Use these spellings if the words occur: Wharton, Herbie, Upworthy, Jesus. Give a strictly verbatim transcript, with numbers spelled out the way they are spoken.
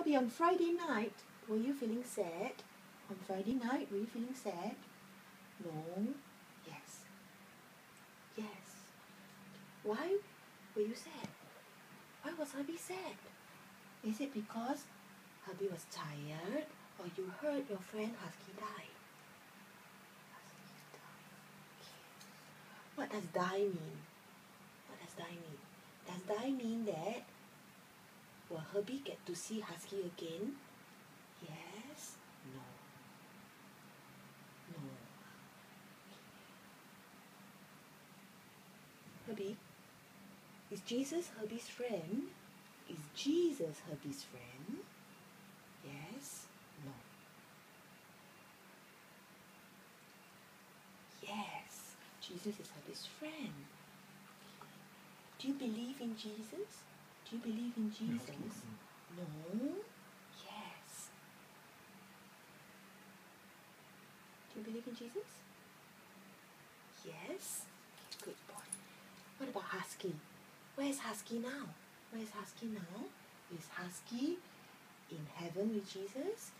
Herbie, on Friday night, were you feeling sad? On Friday night, were you feeling sad? No. Yes. Yes. Why were you sad? Why was Herbie sad? Is it because Herbie was tired or you heard your friend Husky die? Husky die. Okay. What does die mean? What does die mean? Does die mean that will Herbie get to see Husky again? Yes? No. No. Herbie, is Jesus Herbie's friend? Is Jesus Herbie's friend? Yes? No. Yes, Jesus is Herbie's friend. Do you believe in Jesus? Do you believe in Jesus? No. No? Yes. Do you believe in Jesus? Yes? Good boy. What about Husky? Where is Husky now? Where is Husky now? Is Husky in heaven with Jesus?